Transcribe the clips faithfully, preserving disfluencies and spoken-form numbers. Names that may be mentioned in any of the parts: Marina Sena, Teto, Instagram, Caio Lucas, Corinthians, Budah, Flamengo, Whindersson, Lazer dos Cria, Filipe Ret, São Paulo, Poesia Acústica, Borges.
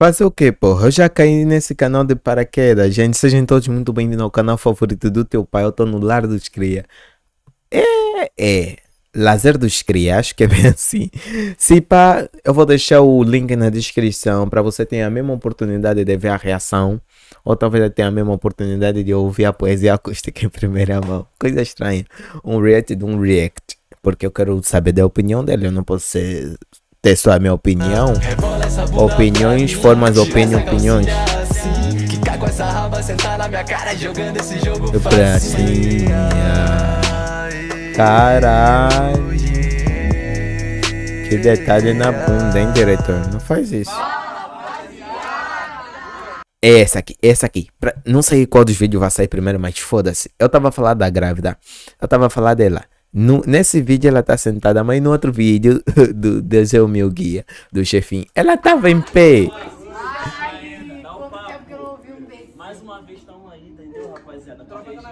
Fazer o que, porra? Eu já caí nesse canal de paraquedas, gente. Sejam todos muito bem-vindos ao canal favorito do teu pai. Eu tô no Lar dos Cria. É, é. Lazer dos Cria, acho que é bem assim. Se pá, eu vou deixar o link na descrição para você ter a mesma oportunidade de ver a reação. Ou talvez até a mesma oportunidade de ouvir a poesia acústica em primeira mão. Coisa estranha. Um react de um react. Porque eu quero saber da opinião dele. Eu não posso ser... ter só a minha opinião. Opiniões, formas, opinião, opiniões. Pracinha. Caralho. Que detalhe na bunda, hein, diretor? Não faz isso. Essa aqui, essa aqui. Pra... Não sei qual dos vídeos vai sair primeiro, mas foda-se. Eu tava falando da grávida. Eu tava falando dela. No, nesse vídeo ela tá sentada, mas no outro vídeo do Deus é o meu guia, do chefinho, ela tava em pé. Mais uma vez estão aí, entendeu, rapaziada?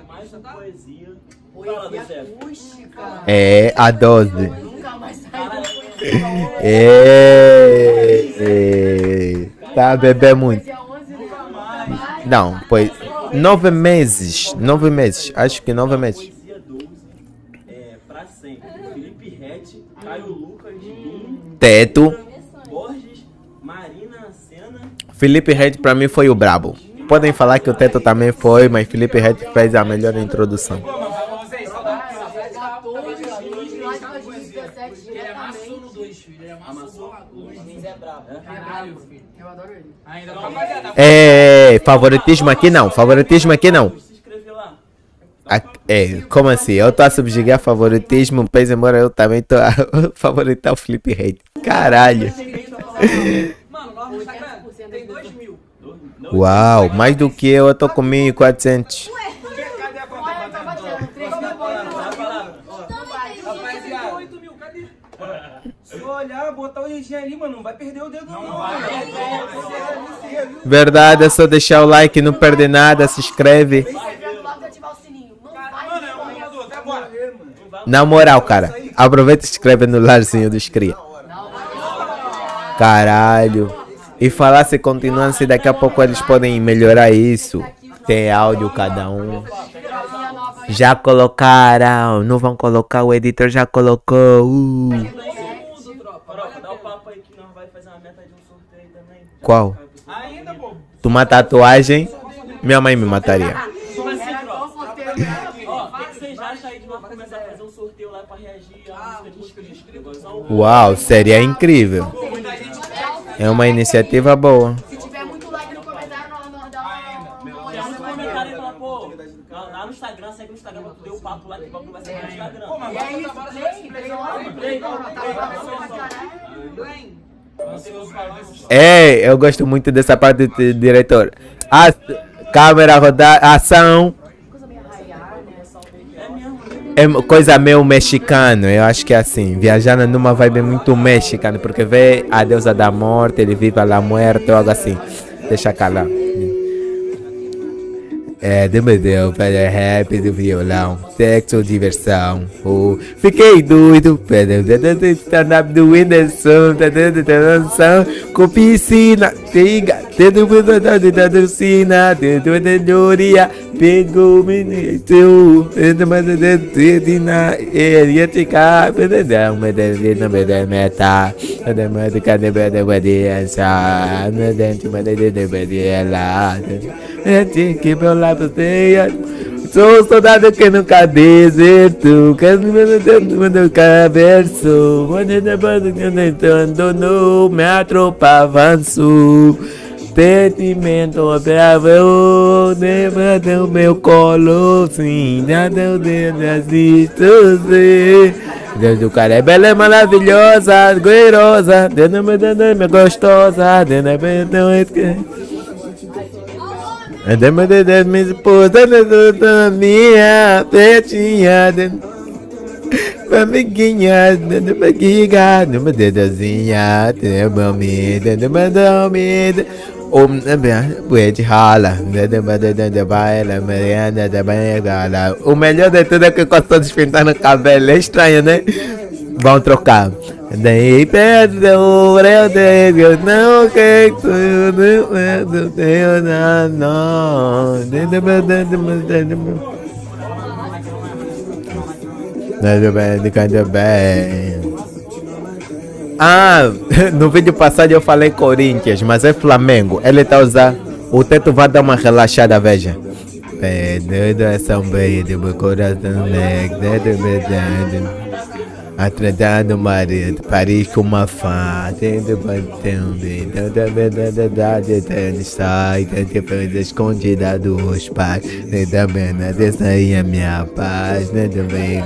Mais uma poesia. É, a dose. É, tá bebê muito. Não, pois nove meses, nove meses, acho que nove meses. Filipe Ret, Caio Lucas, Teto, Borges, Marina Sena. Filipe Ret pra mim foi o brabo. Podem falar que o Teto também foi, mas Filipe Ret fez a melhor introdução. É, favoritismo aqui não, favoritismo aqui não. A, é, como assim? Eu tô a subjugar favoritismo, pois embora eu também tô a favoritar o Filipe Ret. Caralho. Uau, mais do que eu, eu tô com mil e quatrocentos. Se eu olhar, botar o I G ali, mano, não vai perder o dedo, não. não, vai, não. Verdade, é só deixar o like, não perder nada, se inscreve. Na moral, cara, aproveita e se inscreve no Larzinho dos Cria. Caralho. E falar se continuando, se daqui a pouco eles podem melhorar isso. Tem áudio cada um. Já colocaram. Não vão colocar, o editor já colocou. Uh. Qual? Tu uma tatuagem? Minha mãe me mataria. Uau, seria incrível. É uma iniciativa boa. Se tiver muito like no comentário, nós vamos dar lá no Instagram, segue no Instagram, deu o papo lá que vai conversar no Instagram. E aí, ei, eu gosto muito dessa parte do diretor. A câmera rodar, ação. É coisa meio mexicano, eu acho que é assim, viajando numa vibe muito mexicana, porque vê a deusa da morte, ele vive a la muerte, algo assim. Deixa calar. É, demedeu pelo rap do violão, sexo, diversão. Oh, fiquei doido pelo stand-up do Whindersson, com piscina, tiga, tendo vontade da docina, tendo a teoria, pegou o menino, tendo mais de teoria, ele ia ficar, perdão, mas ele não me deu meta, não me deu cadê, não me deu obediência, não me deu obediência. Gente, que meu lábio tenha. Sou um soldado que nunca deserto. Que meu Deus caverso. Abandonou minha tropa avanço. Sentimento bravo. Levanta o meu colo. Sim, nada eu desisto. Deus do cara é bela, é maravilhosa, goirosa. Deus não me dando, é gostosa. Deus não me dando, andei meu dedo, minha esposa, da minha pretinha, amiguinha, da barriga, da minha dedozinha, da minha amiga, da minha amiga, o melhor de tudo é que eu gosto de pintar no cabelo, é estranho, né? Vão trocar. Daí perto do eu tenho, eu não quero, eu não tenho nada, não. Tudo bem, tudo bem. Ah, no vídeo passado eu falei Corinthians, mas é Flamengo. Ele tá usando. O Teto vai dar uma relaxada, veja. Atrasado do marido, Paris com uma fã, tendo batendo, tanta verdade, tendo sai, tanta coisa escondida dos pais, nem também nada, sair a minha paz, nem também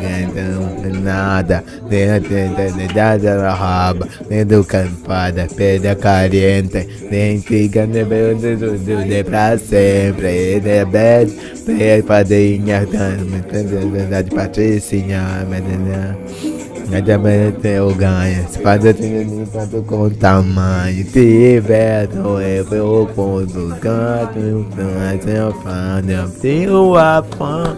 nada, nem atendida na raba, nem do canfada, perda carente, nem fica nem pra sempre, nem bebe, perde padrinha, verdade, Patricinha, nada mais eu ganho, se faz eu tenho tanto com tamanho, tiver eu com do canto, eu tenho fã, eu tenho a fã.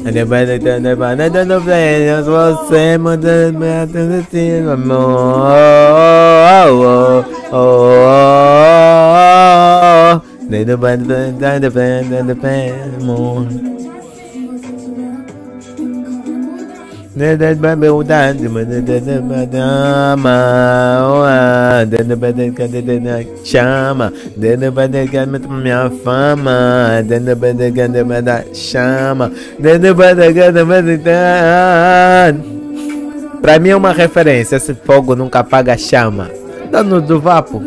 Nada vai me mudar, chama, dando para minha fama, dando para chama, dando para Para mim é uma referência, esse fogo nunca apaga a chama. Dando do vapo.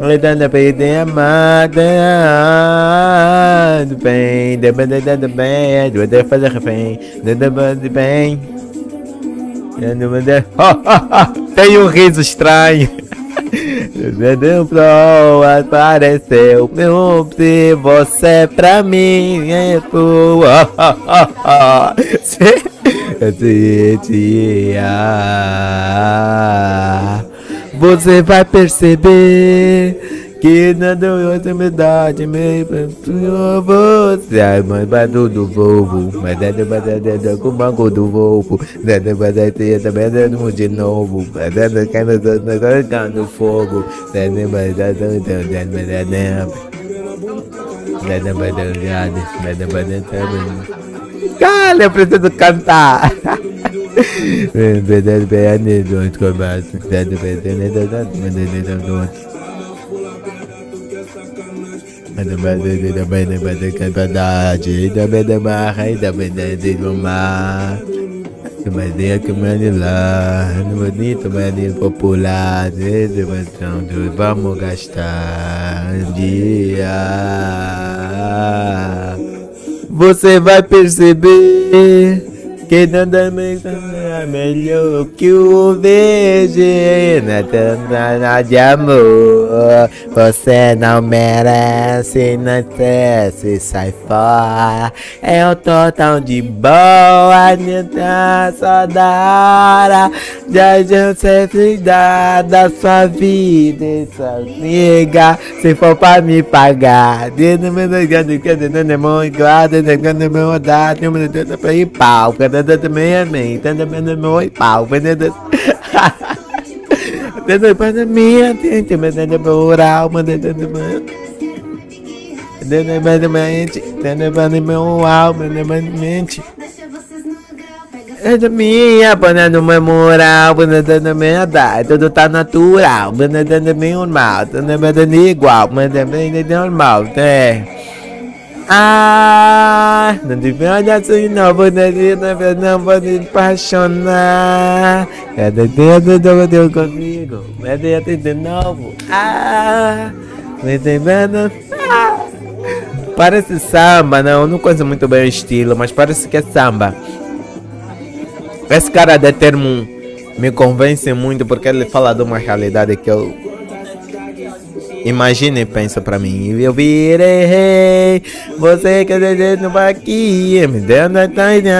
Lidando a amada, do bem, do bem, do bem, do bem, fazer refém, do bem. Tem um riso estranho. Meu Deus, apareceu. Se você pra mim é tua. Você vai perceber que na doença me dá de meio para você. Ai, mas badu do voo, mas dentro da com o banco do voo, dentro da teia também dentro de novo, dentro da cana do fogo, dentro da dentro cara, eu preciso cantar. Vamos gastar um dia. Você vai perceber que nada mais é melhor que o vejo na tana de amor. Você não merece, não merece, sai fora. Eu tô tão de boa, não tá só da hora. Já já sempre dá da sua vida e sua liga. Se for pra me pagar, não me liga, não quer dizer, não é muito claro, não quer dizer, não me liga, não pra ir pau. Também é mim, tanto menos meu pau, vendedor. Tanto para mim, atente, vendendo para o oral, mandando para dentro da mente, dentro da meu alma, dentro da mente. É da minha, dentro do meu moral, dentro da minha idade, tudo tá natural, dentro do meu normal, dentro do igual, dentro do normal, é. Ah, não devia olhar assim, não vou não vou me apaixonar. É de Deus, eu vou comigo. É de Deus de novo. Ah, me entendendo? Parece samba, não, não conheço muito bem o estilo, mas parece que é samba. Esse cara de termo me convence muito porque ele fala de uma realidade que eu imagina e pensa pra mim. Eu virei rei, você quer dizer não vai aqui, me dando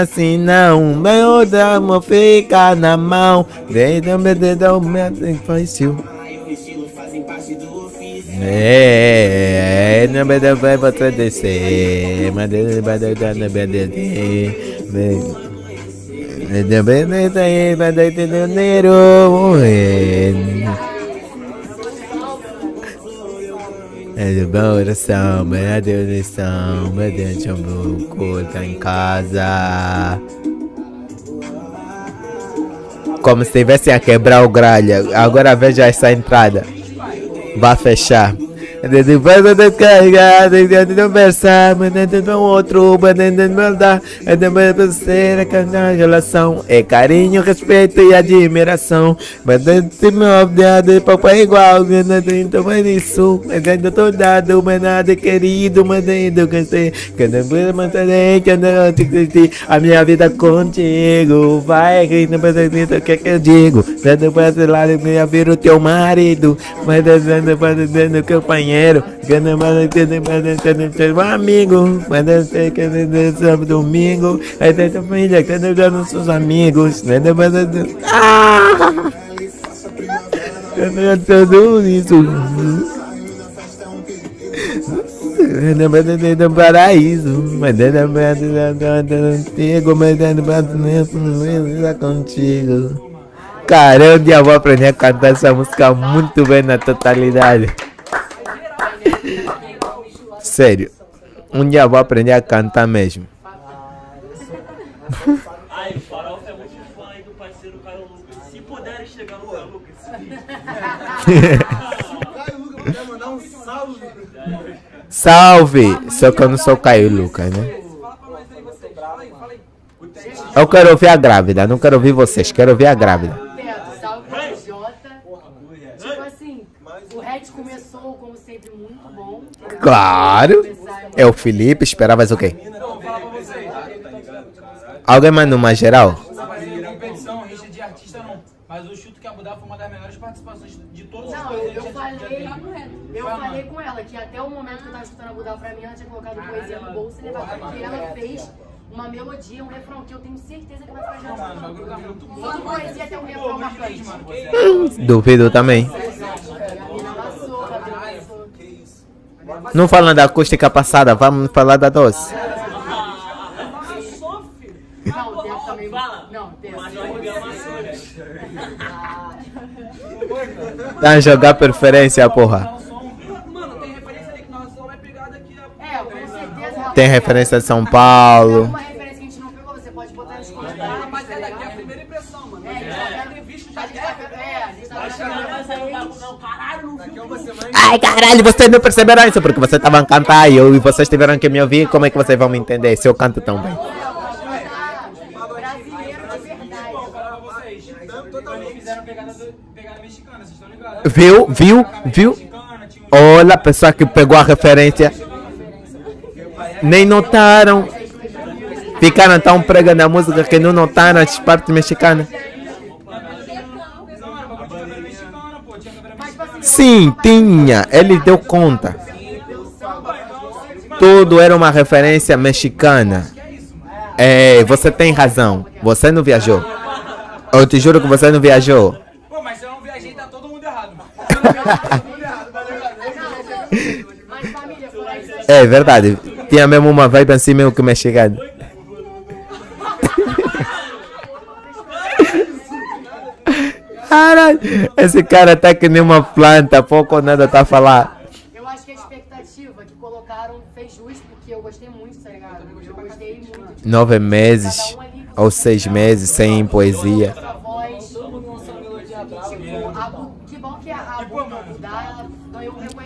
assim não, meu drama fica na mão, vem também dentro do meu infantil. É, não me vai você descer, mas ele vai dar na B D D. É de bom oração, mas de oração, mas de chambuco, tá em casa. Como se tivessem a quebrar o gralha. Agora veja essa entrada. Vai fechar. Depois da descarga, de conversar, mas de um outro, mas de maldade, é de uma parceira que na relação é carinho, respeito e admiração. Mas de meu objeto, de papai igual, mas de tomar isso, mas de todo dado, mas nada querido, mas de do que sei, que não vou manter, que não te critico, a minha vida contigo, vai rindo, mas o que eu digo, mas depois de lá, eu viro teu marido, mas de que eu apanho. Amigo, mas eu sei que é domingo, aí tem família que eu já não sou amigos, né? Tudo isso. Do paraíso, mas contigo, mas contigo. Caramba, eu vou aprender a cantar essa música muito bem na totalidade. Sério, um dia vou aprender a cantar mesmo. Ai, o Farol é muito fã do parceiro Caio Lucas. Se puderem chegar no Caio Lucas, Caio Lucas vai mandar um salve. Salve! Só que eu não sou Caio Lucas, né? Eu quero ouvir a grávida, não quero ouvir vocês, quero ouvir a grávida. Teto, salve o Jota. Tipo assim, o Red começou como sempre muito bom. Claro, é o Filipe, esperavas o quê? Alguém manda uma geral? Mas eu chuto que a Budah foi uma das melhores participações de todos os países. Não, eu falei eu falei com ela que até o momento que eu tava escutando a Budah, pra mim ela tinha colocado poesia no bolso e levado, porque ela fez uma melodia, um refrão que eu tenho certeza que vai fazer a Só poesia tem um refrão marcante. Duvido também. Não falando da acústica passada, vamos falar da doce. Não, Deus também. Não, Deus. Tá jogar preferência, porra. Mano, tem referência ali que nós vamos pegar daqui a. É, com certeza. Tem referência de São Paulo. Uma referência que a gente não pegou, você pode botar nos comentários. Mas é daqui a primeira impressão, mano. É, já tem visto, já Ai caralho, vocês não perceberam isso porque vocês estavam a cantar e eu e vocês tiveram que me ouvir. Como é que vocês vão me entender se eu canto tão bem? Viu? Viu? Viu? Olha a pessoa que pegou a referência. Nem notaram. Ficaram tão pregas na música que não notaram as partes mexicanas. Sim, tinha. Ele deu conta. Tudo era uma referência mexicana. É, você tem razão. Você não viajou. Eu te juro que você não viajou. Pô, mas eu não viajei, tá todo mundo errado. É verdade. Tinha mesmo uma vibe assim meio que mexicana. Caralho, esse cara tá que nem uma planta, pouco ou nada tá a falar. Eu acho que a expectativa que colocaram fez justo, porque eu gostei muito, tá ligado? Eu gostei muito. Nove meses, ou seis meses, sem poesia.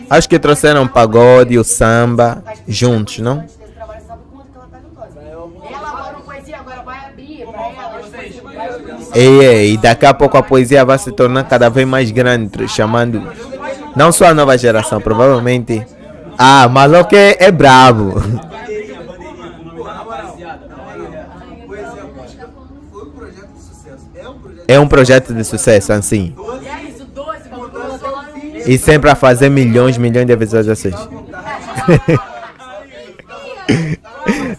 Acho que trouxeram o pagode e o samba juntos, não? E, e daqui a pouco a poesia vai se tornar cada vez mais grande, chamando não só a nova geração, provavelmente. Ah, maluco é, é brabo. É um projeto de sucesso, assim. E sempre a fazer milhões, milhões de visualizações.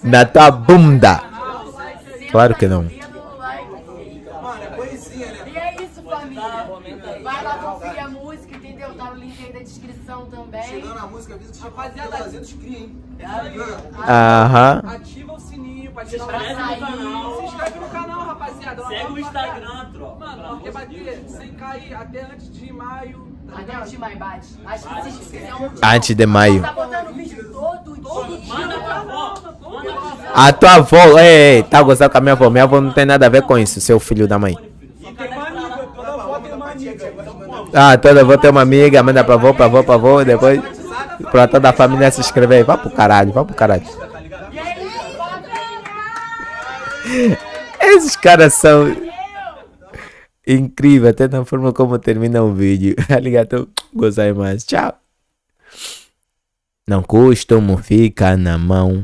Na tua bunda. Claro que não. Rapaziada, ativa o sininho pode se inscrever no canal. Se inscreve no canal, rapaziada. Segue o Instagram, tropa. Mano, porque bater cem k até antes de maio. Até antes de maio, bate. Acho que vocês esqueceram. Antes de maio. Tá botando vídeo todo dia. Manda pra volta. A tua avó, ei, ei, tá gostando com a minha avó? Minha avó não tem nada a ver com isso, seu filho da mãe. Ah, toda avó tem uma amiga, manda pra avó, pra avó, pra avó, e depois pra toda a família se inscrever aí. Vai pro caralho, vai pro caralho. Esses caras são incríveis, até na forma como termina o vídeo. Arigatou, gozai mais, tchau. Não costumo ficar na mão.